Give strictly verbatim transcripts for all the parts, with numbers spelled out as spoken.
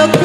Eh, eh.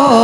Oh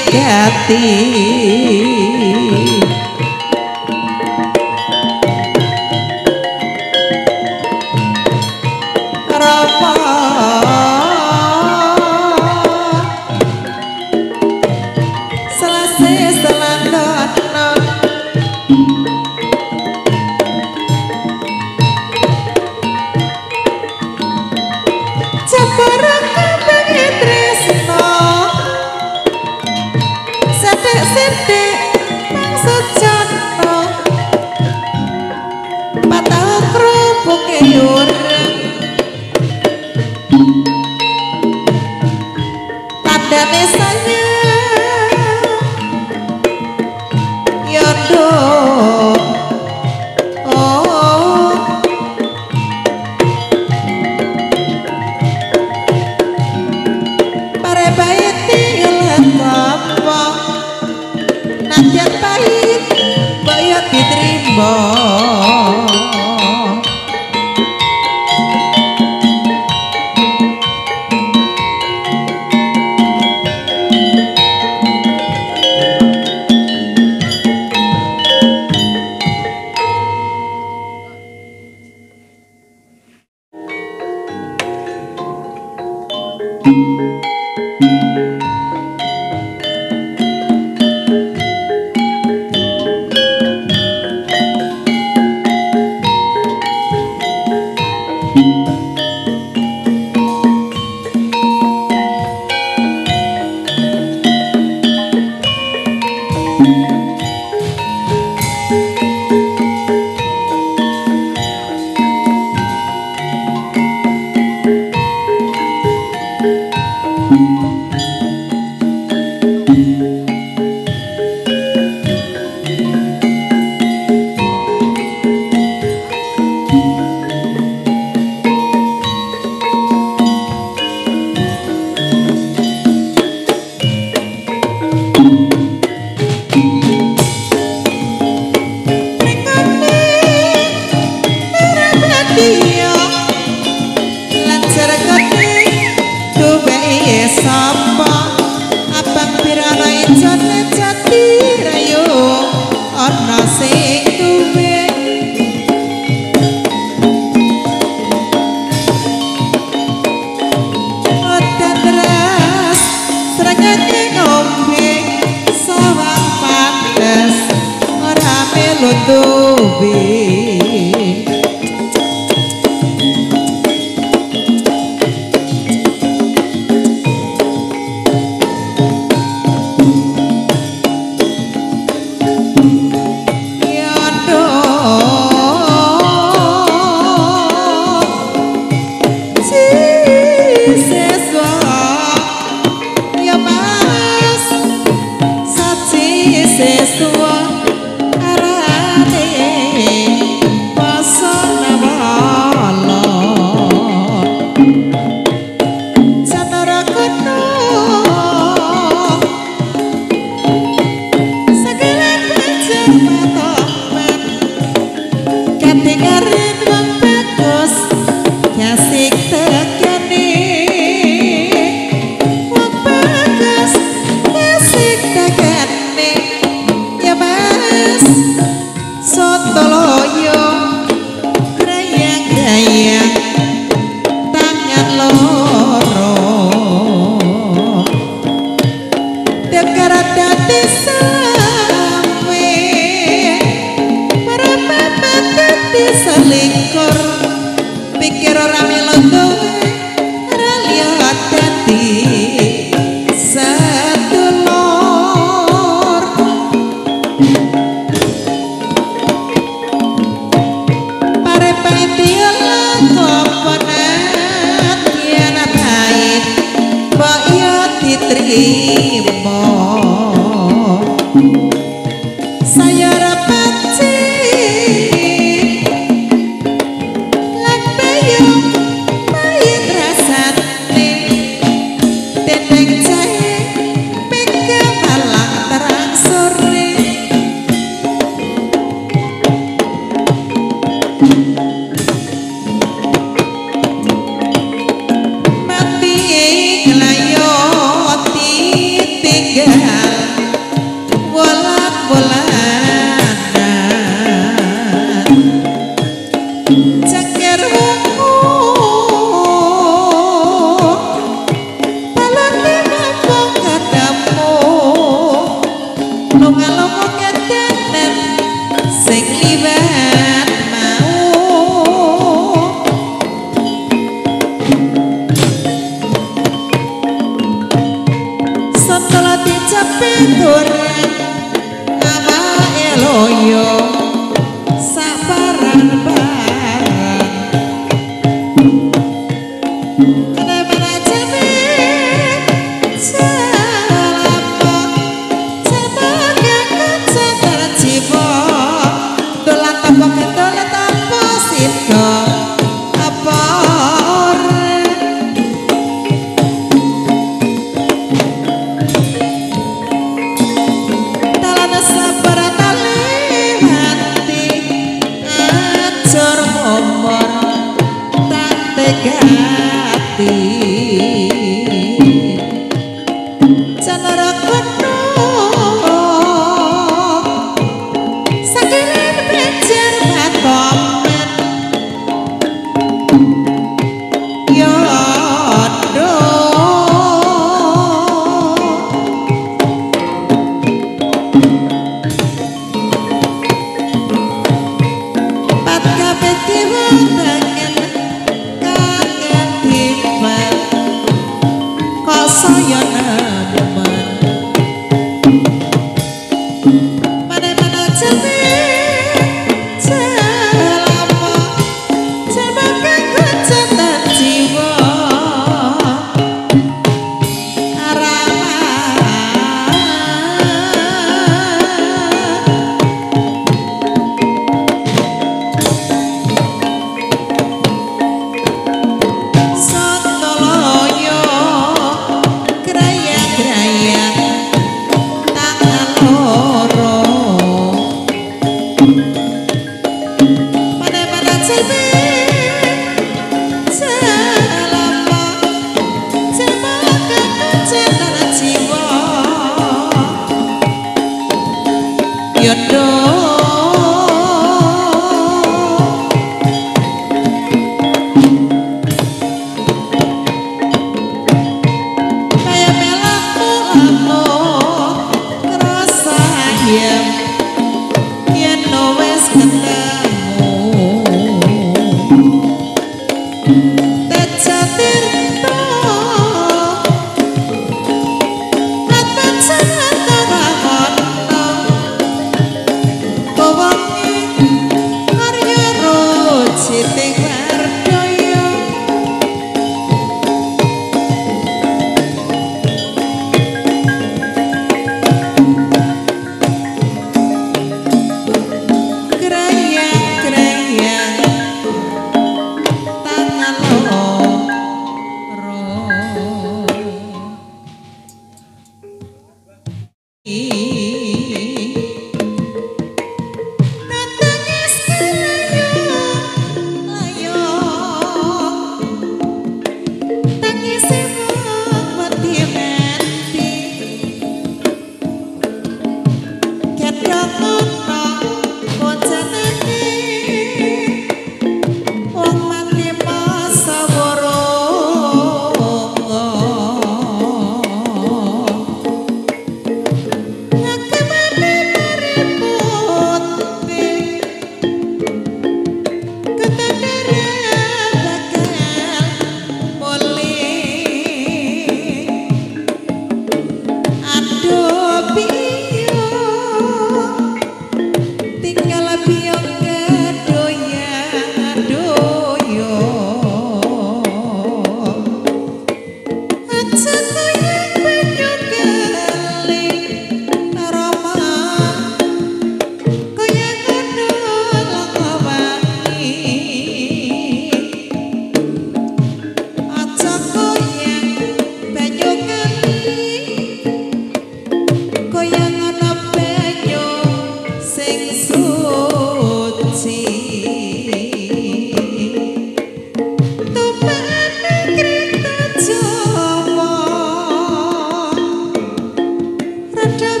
Terima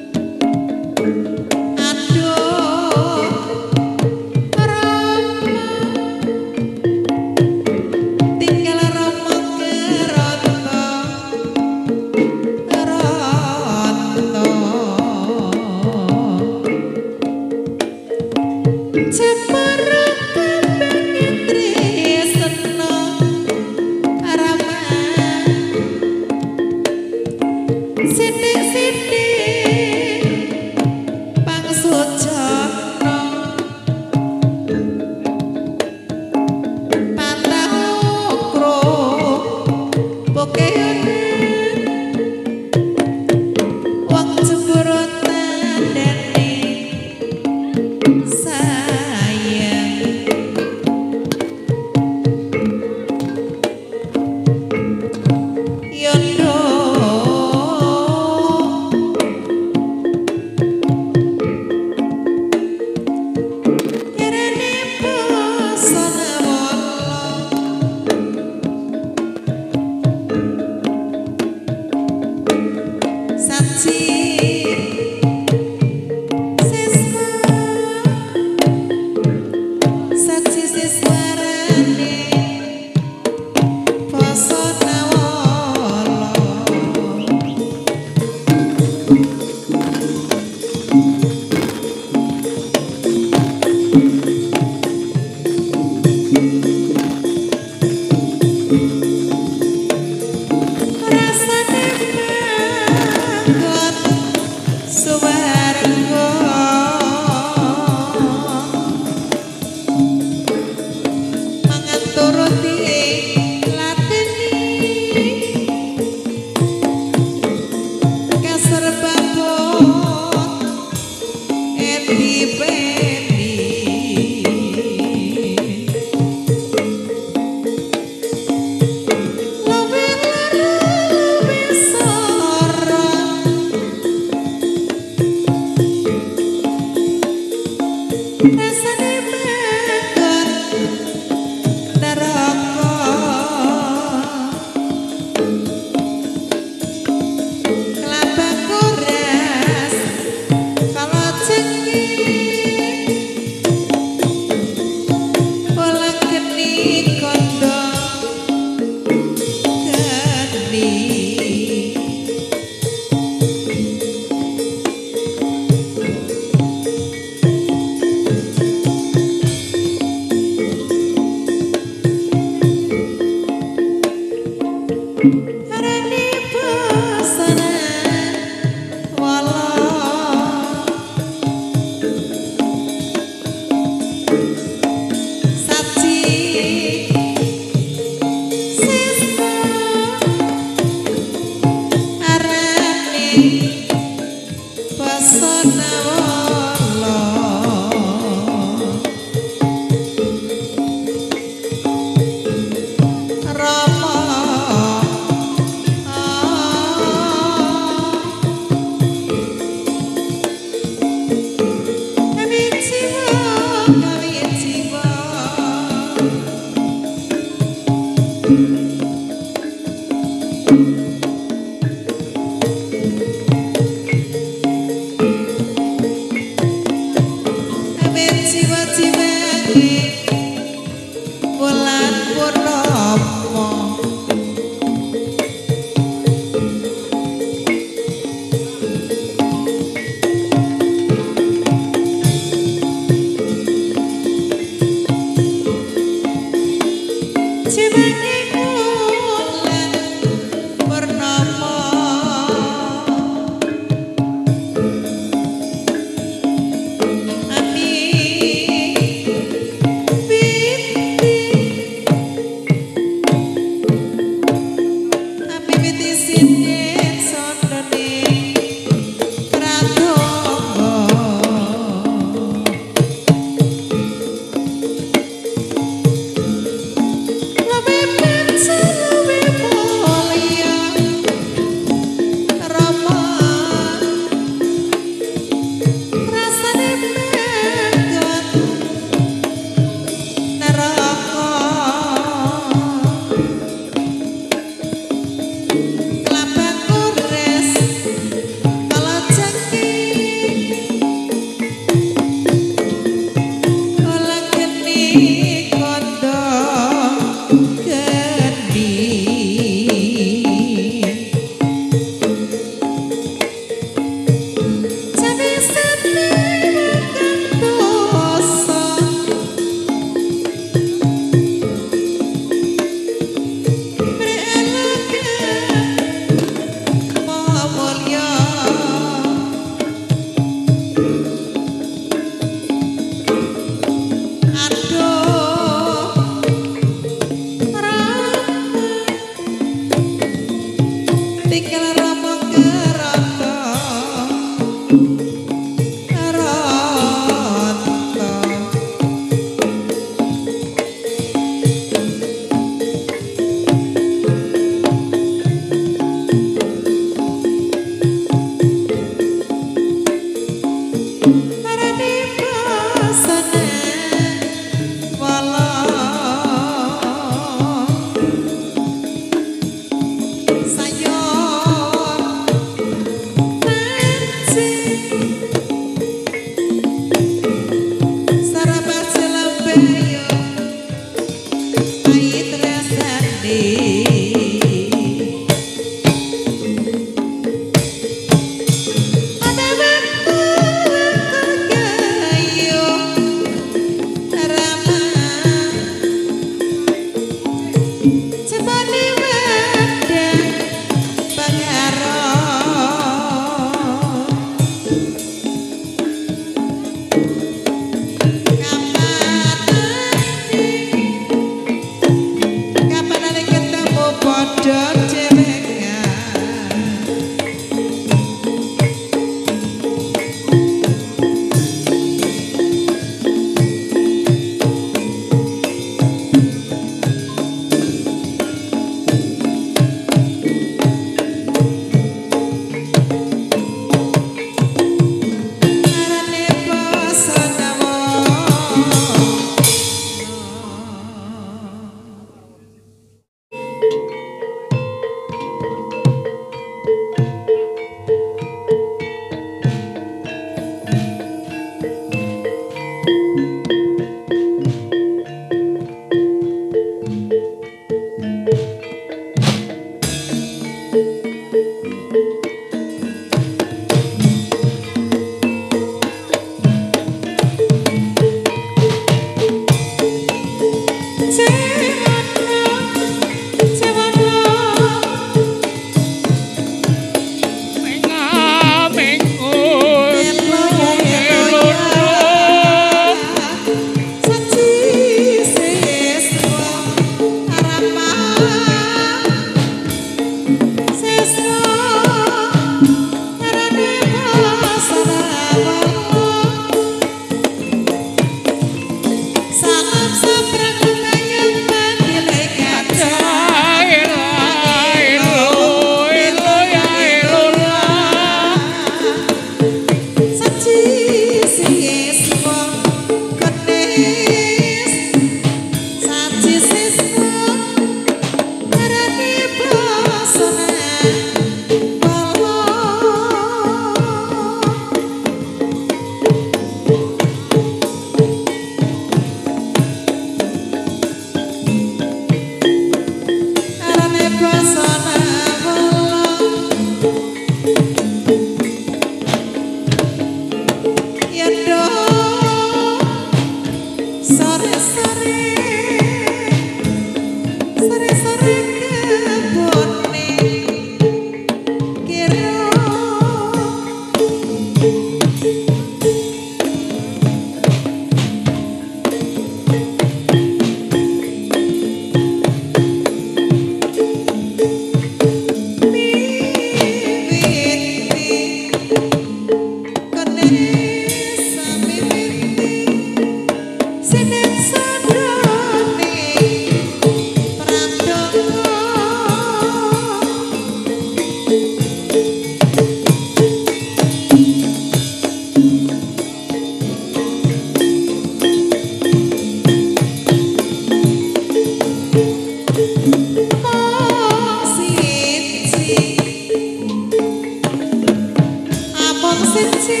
Oh,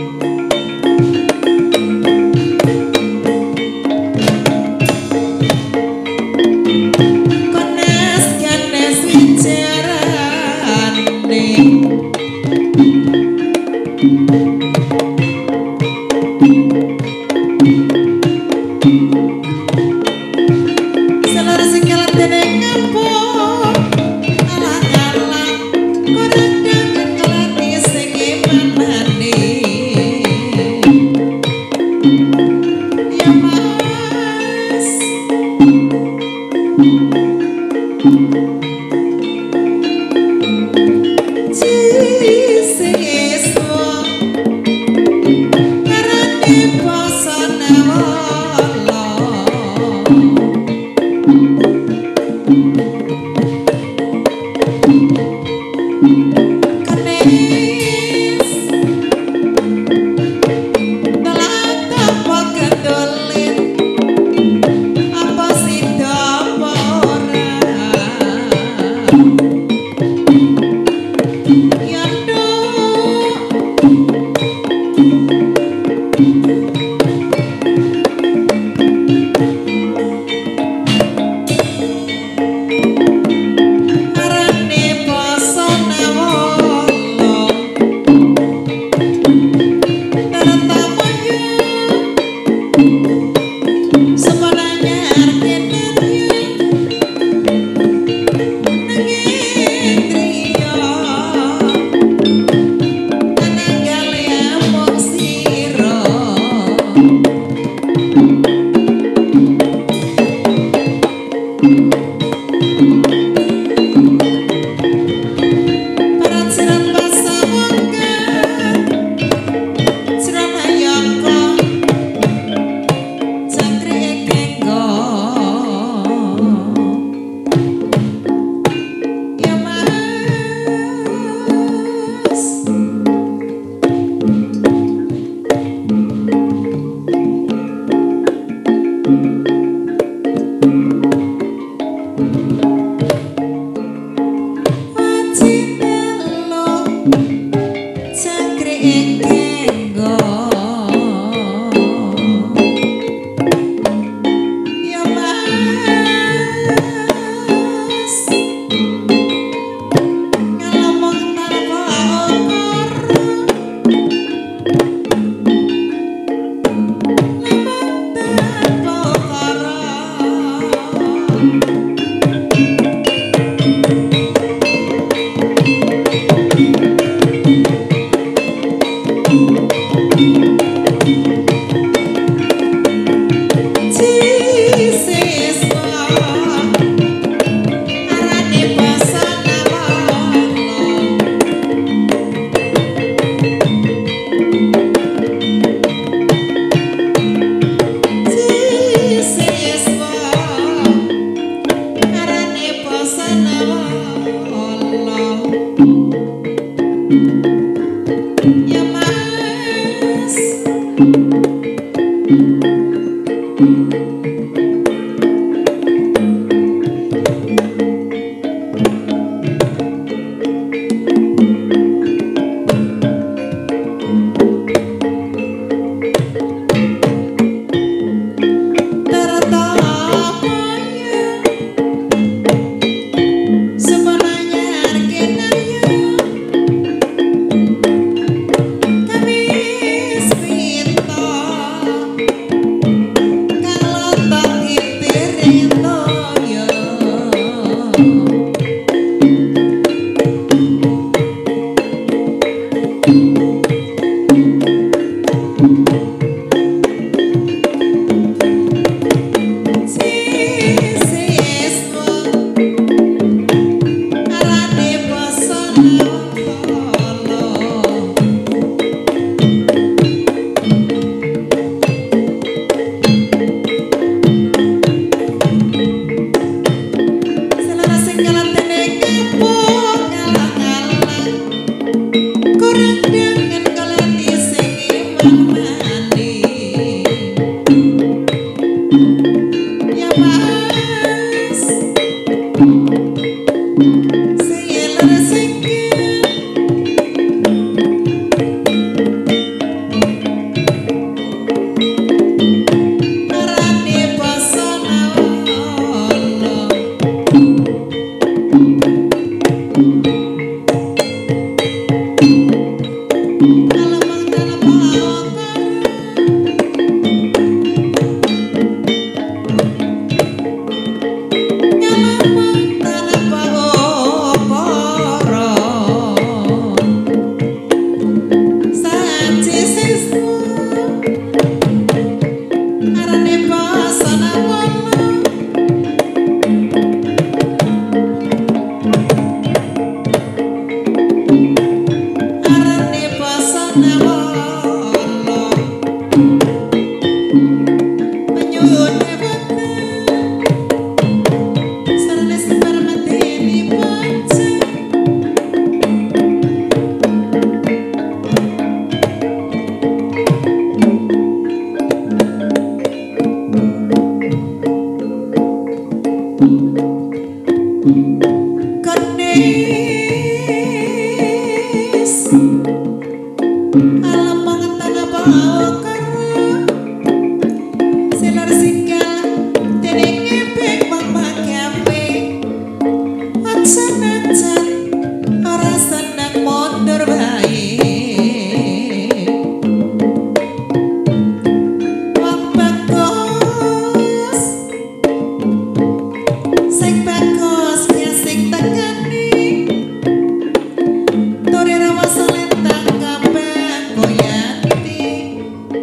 Thank you. Tore rawa selentang kabeh goyang pitik.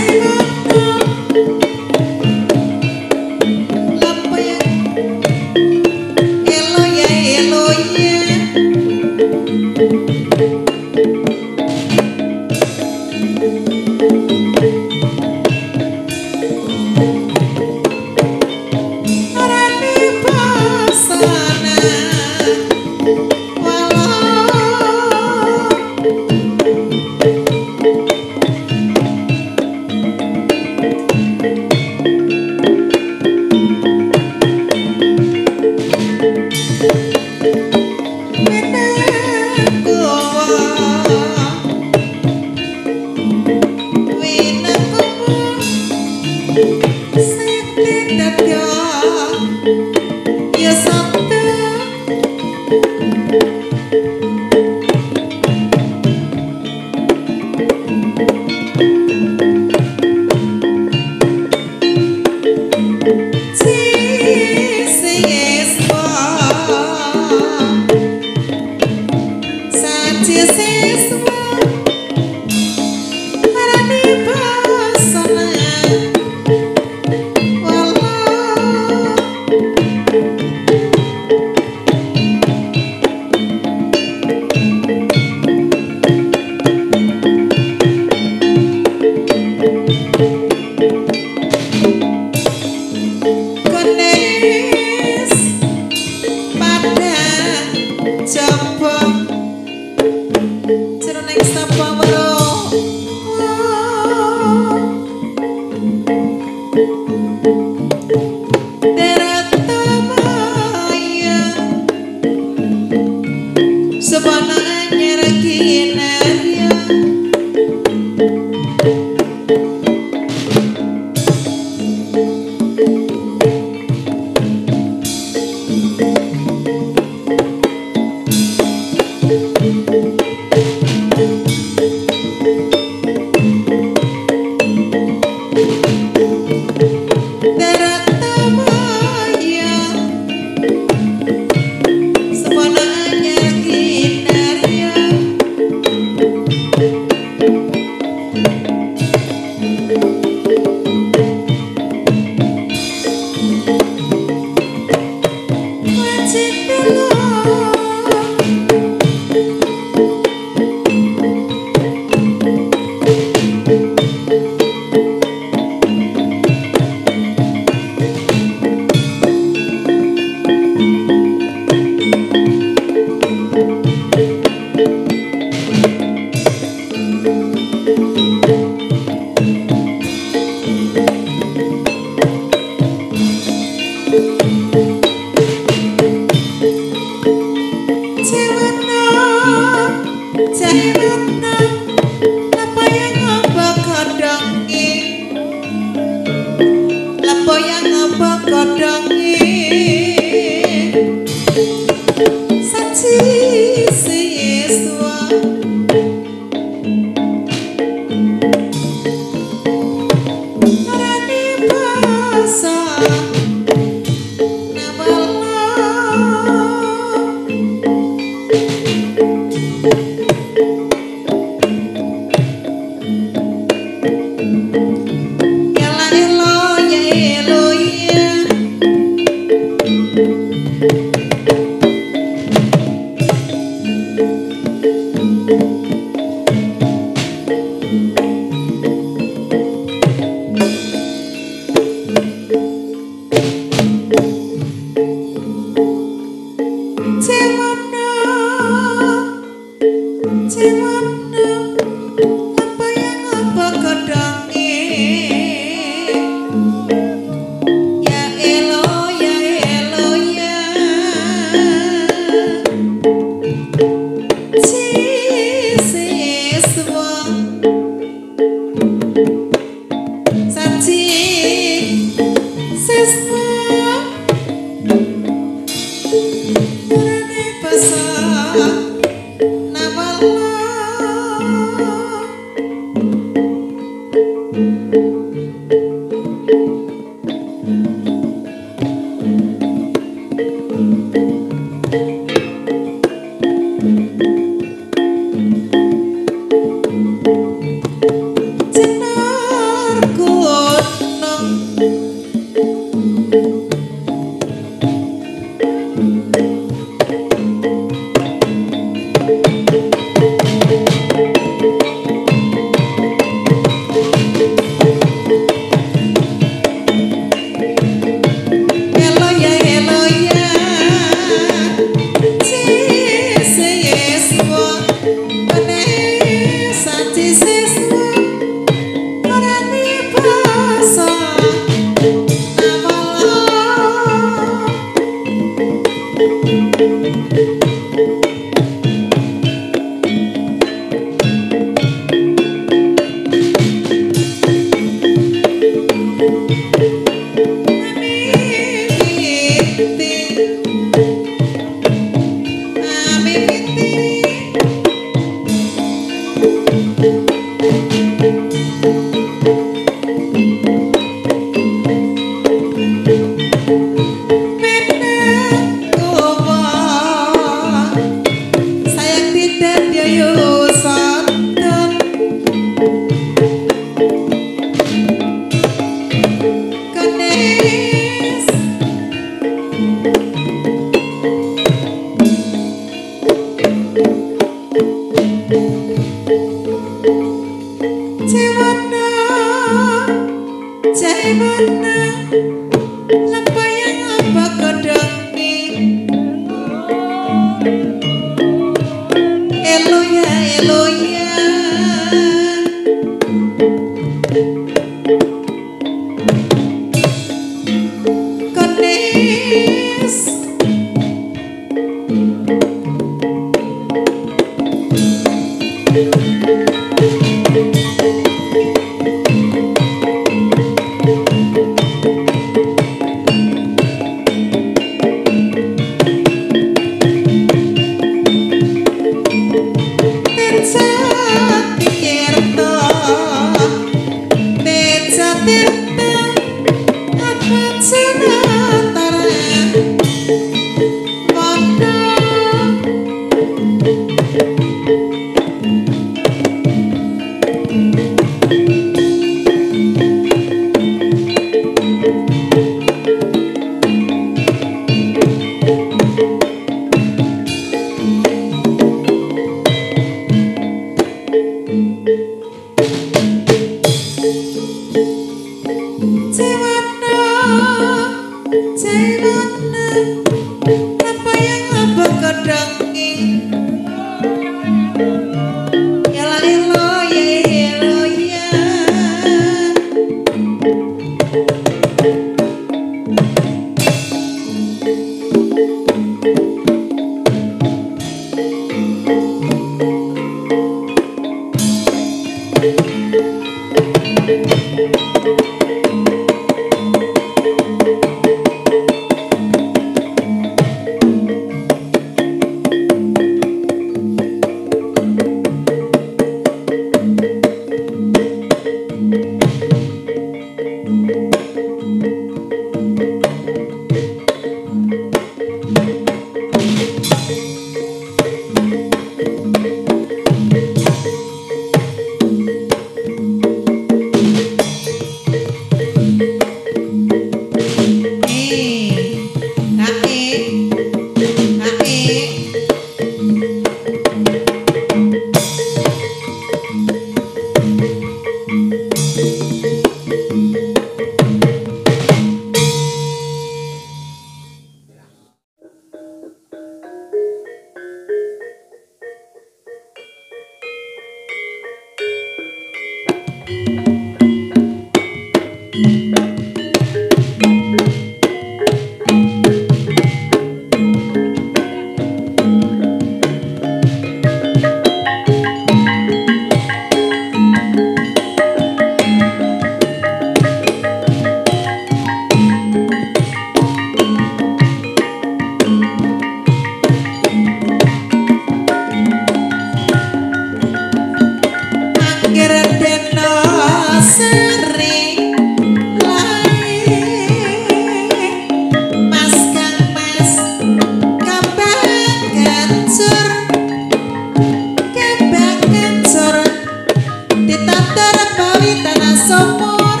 sopor,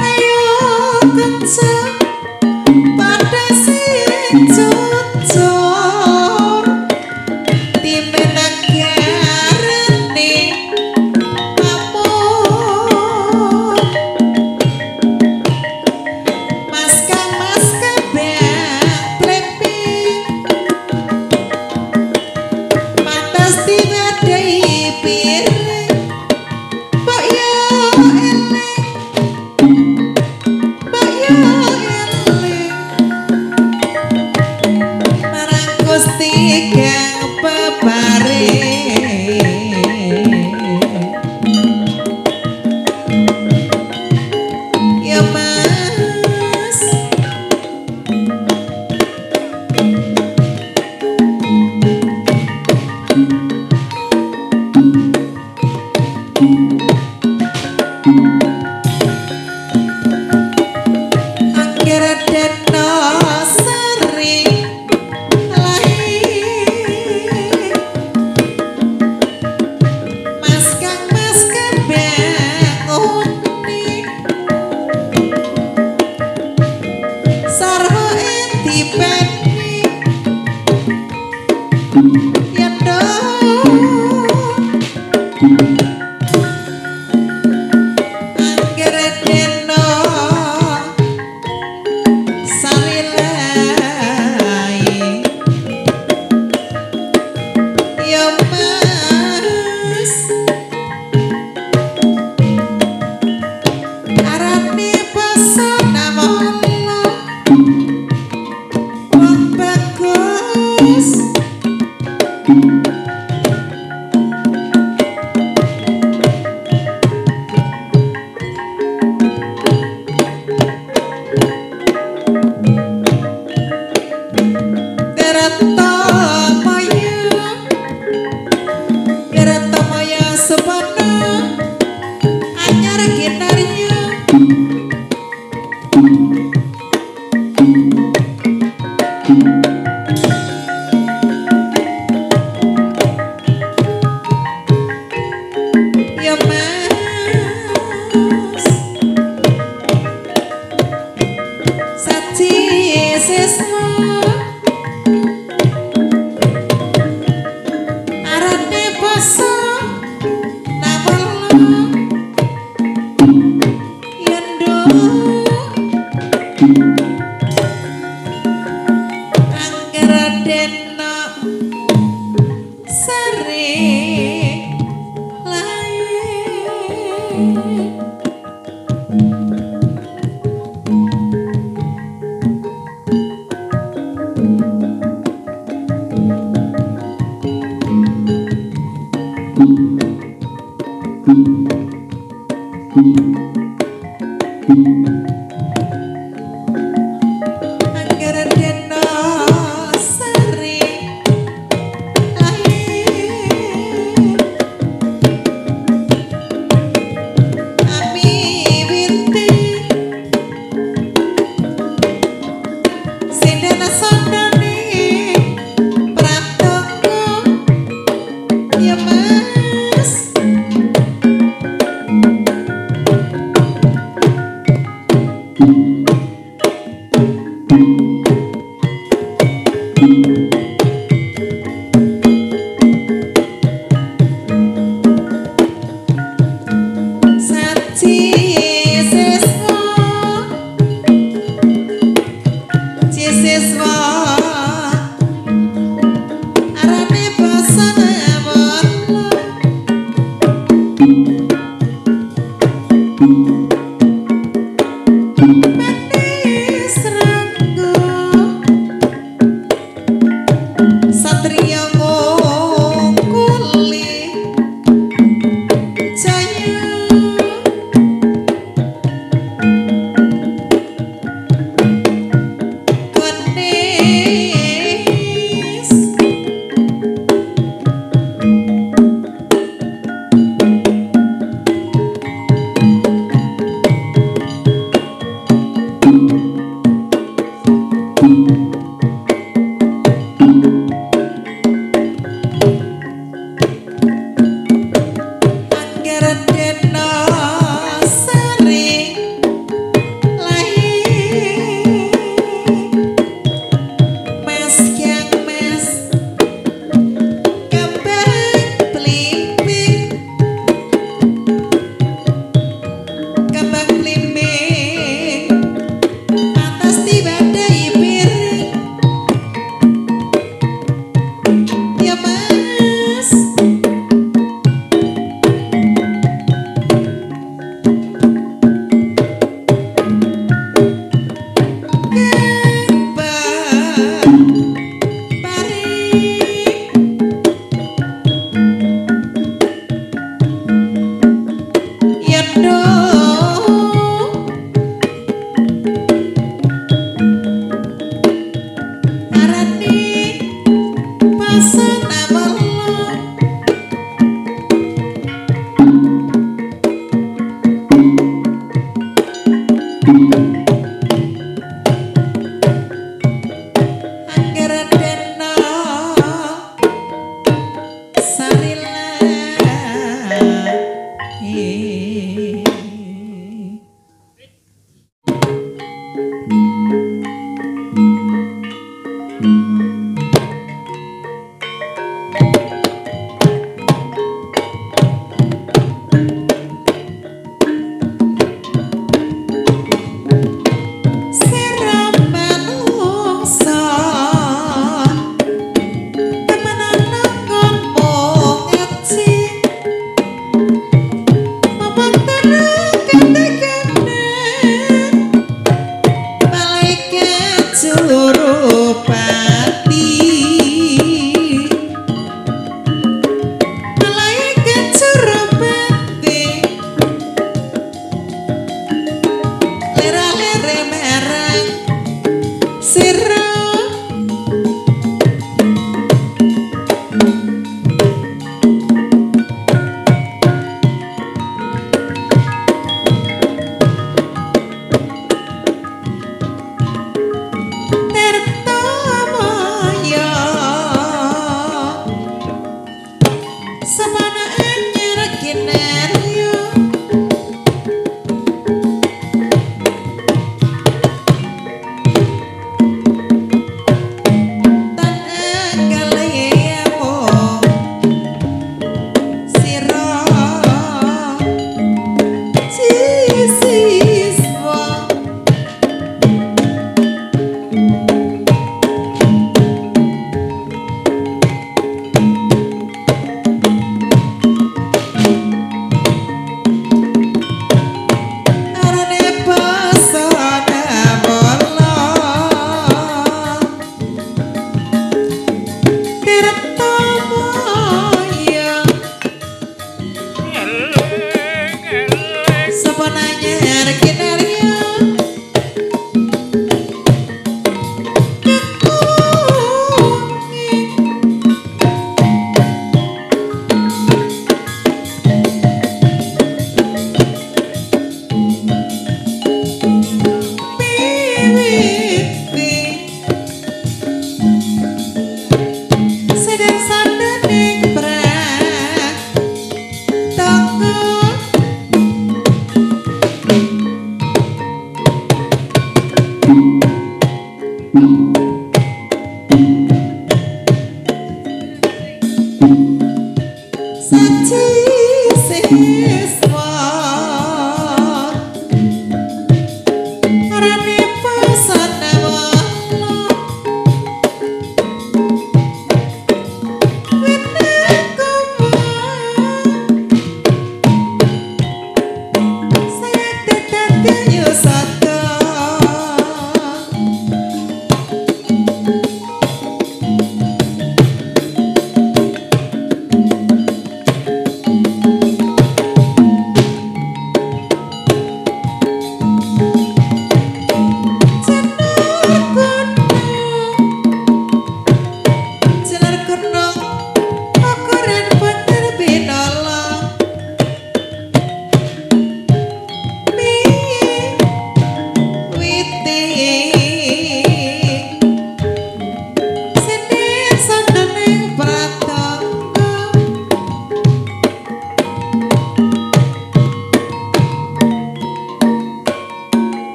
ayo kenceng pada si cucur timenak yarene apun maska maska bak plepi pantas diwadai piring. Mas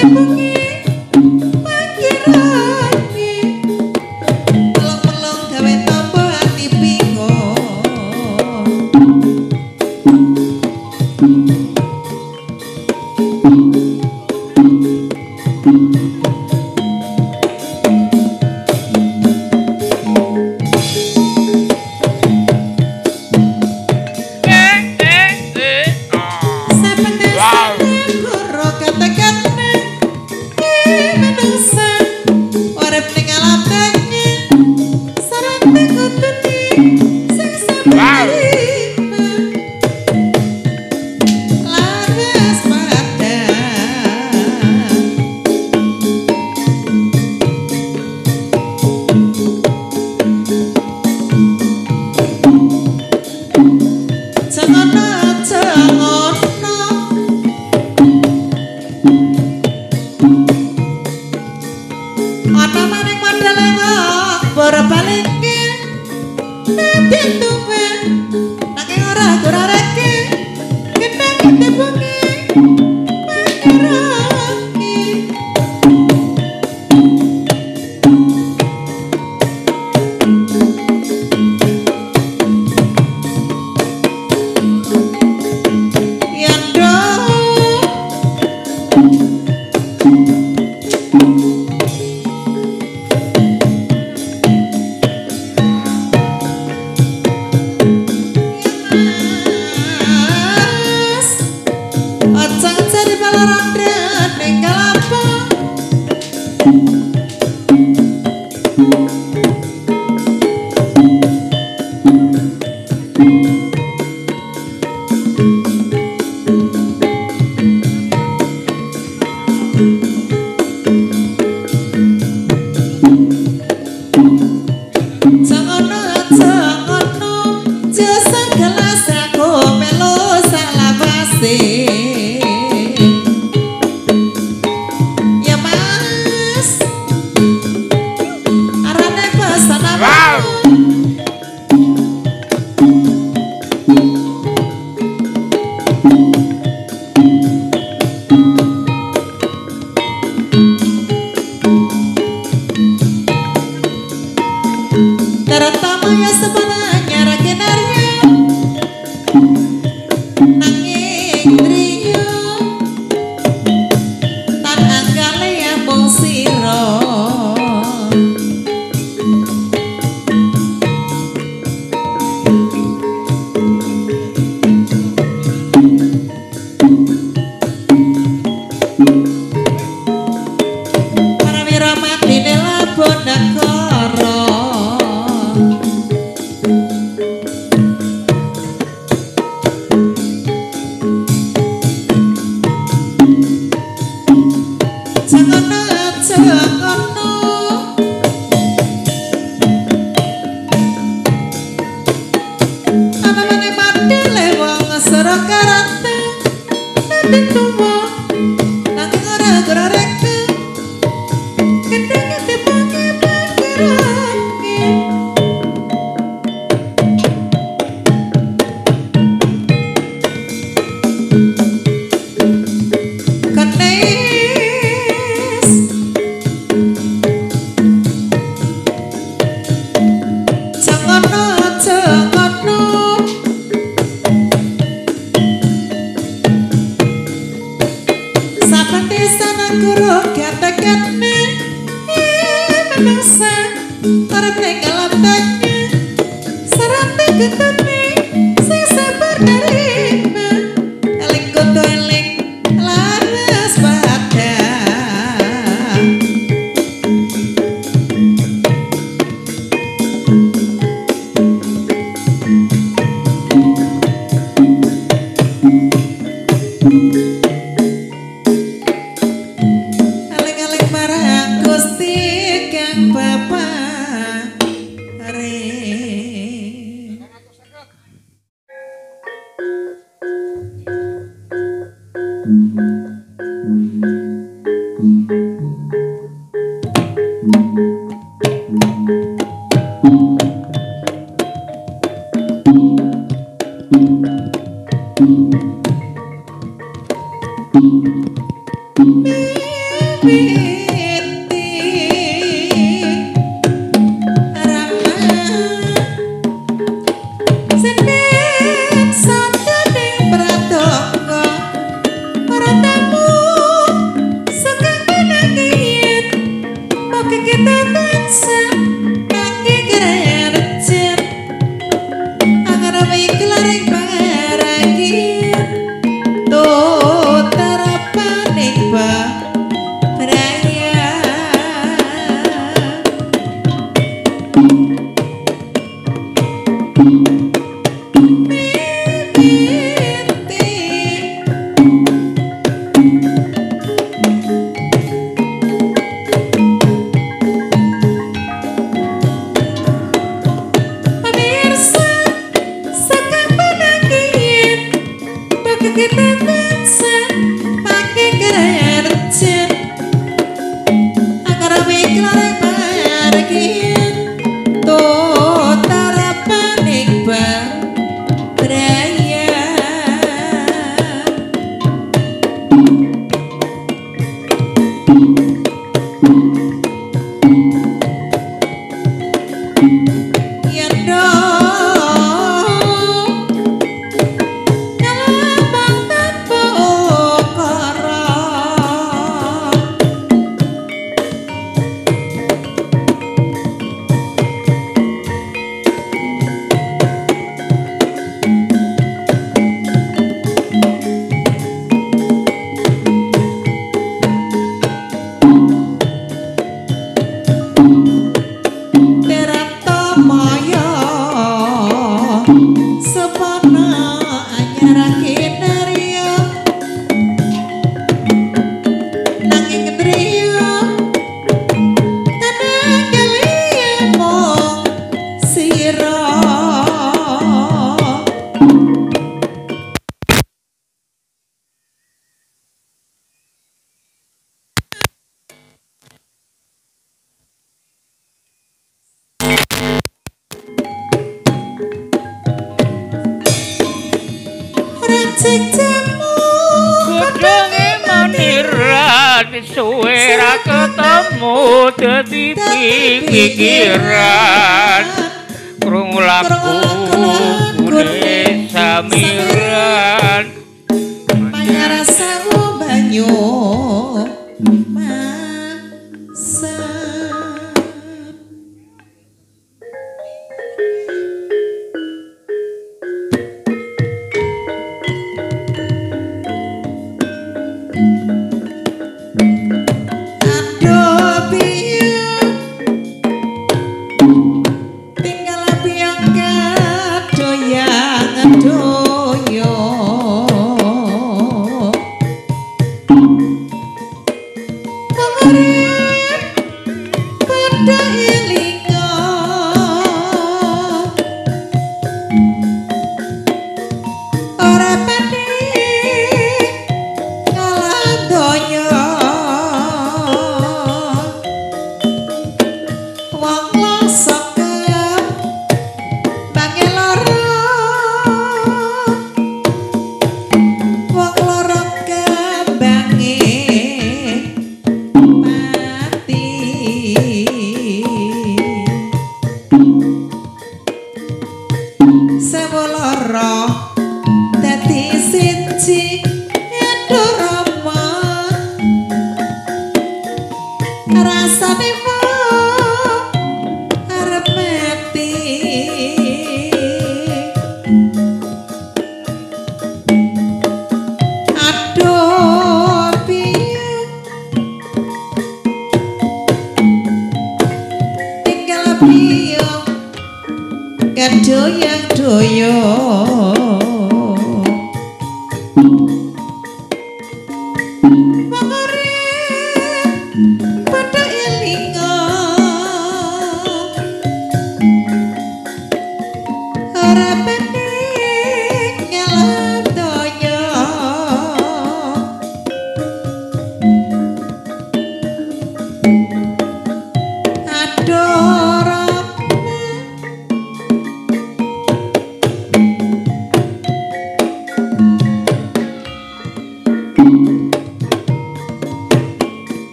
Beep.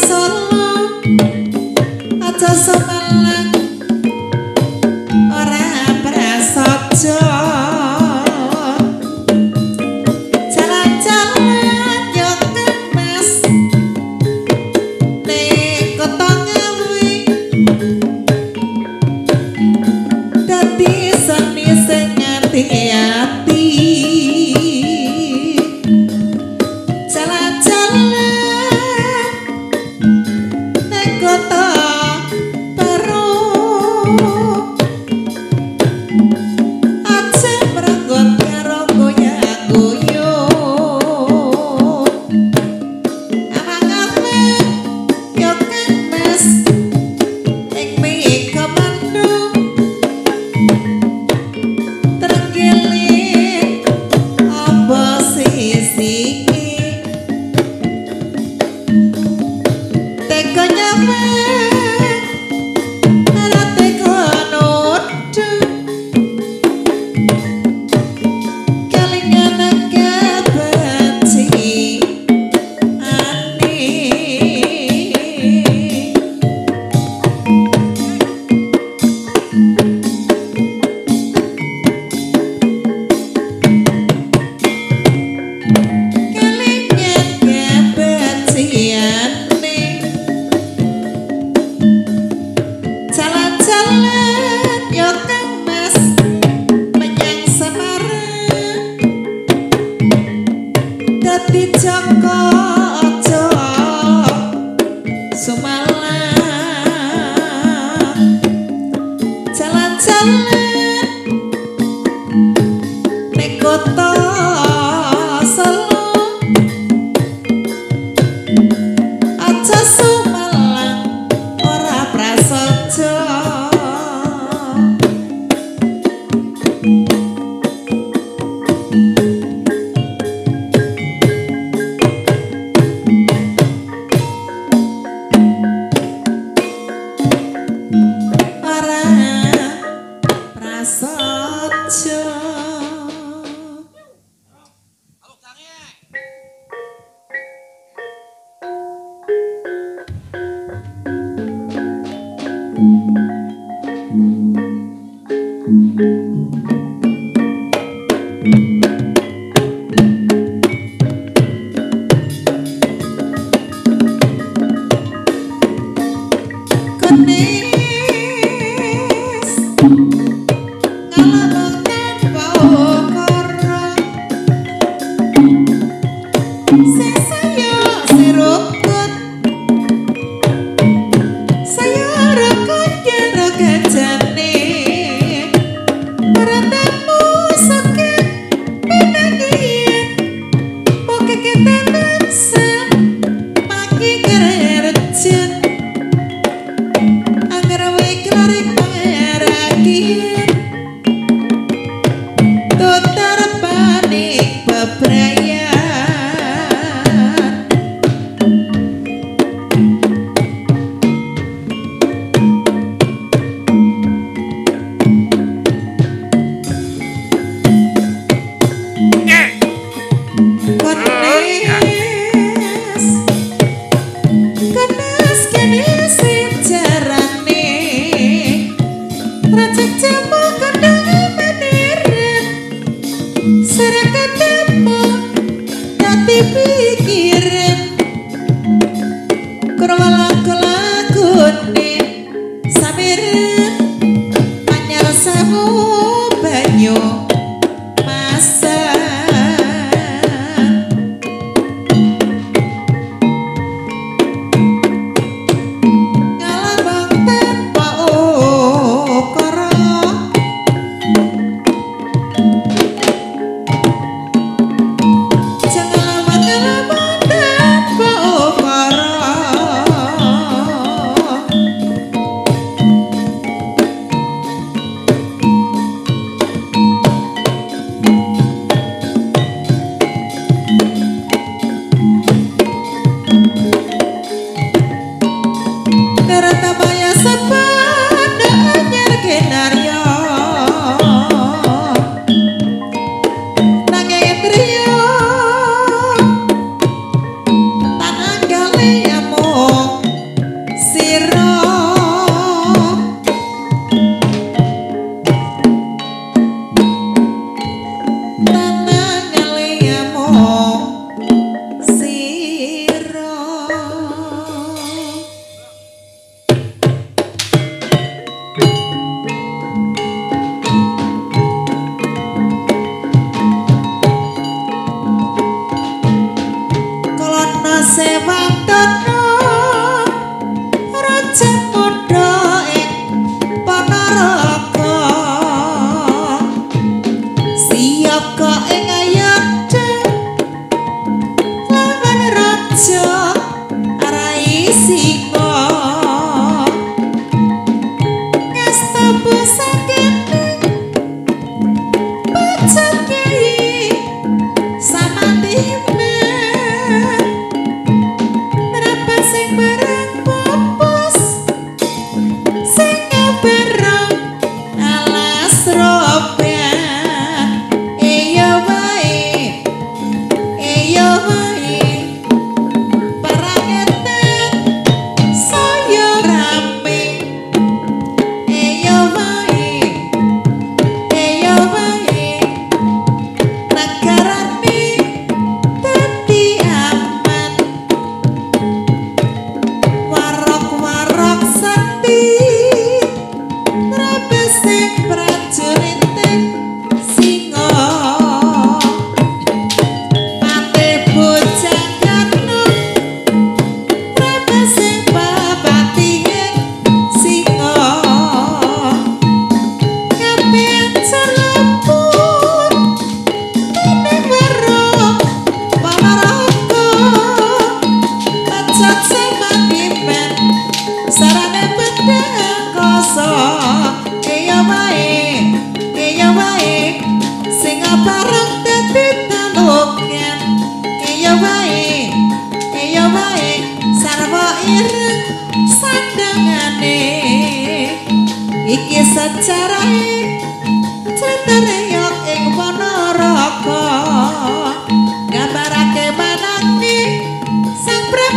Solo atau sebelang orang berasot.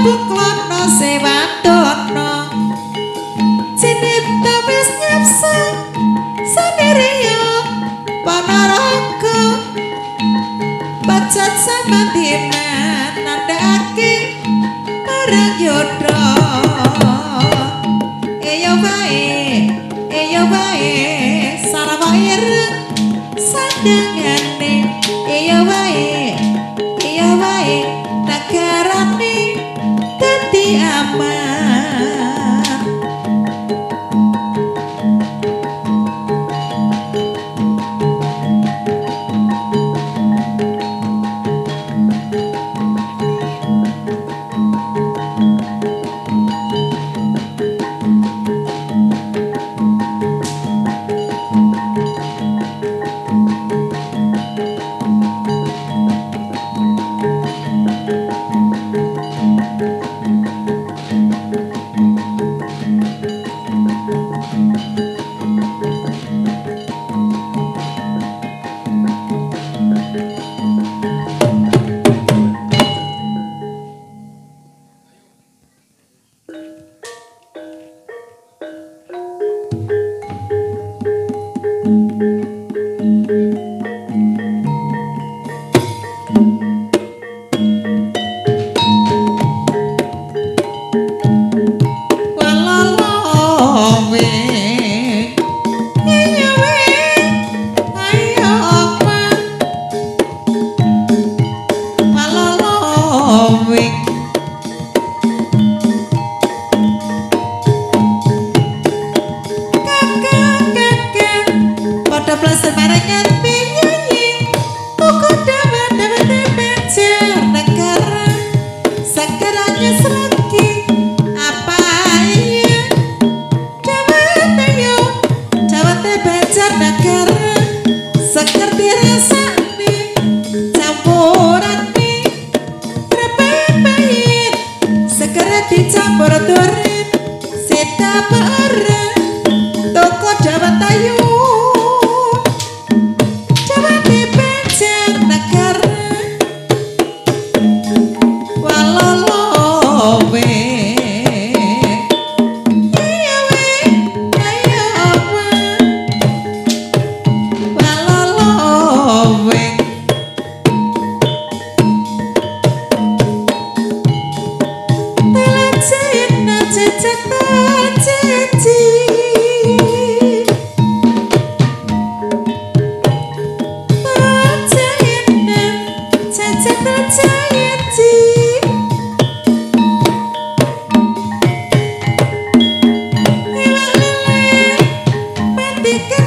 Buklono sewa dono, jenip karaku pacat sama dinat nanda aki marang yodro eyo bae eyo bae sarawa ireng sandangane eyo bae eyo bae nagarane dadi aman. Thank you.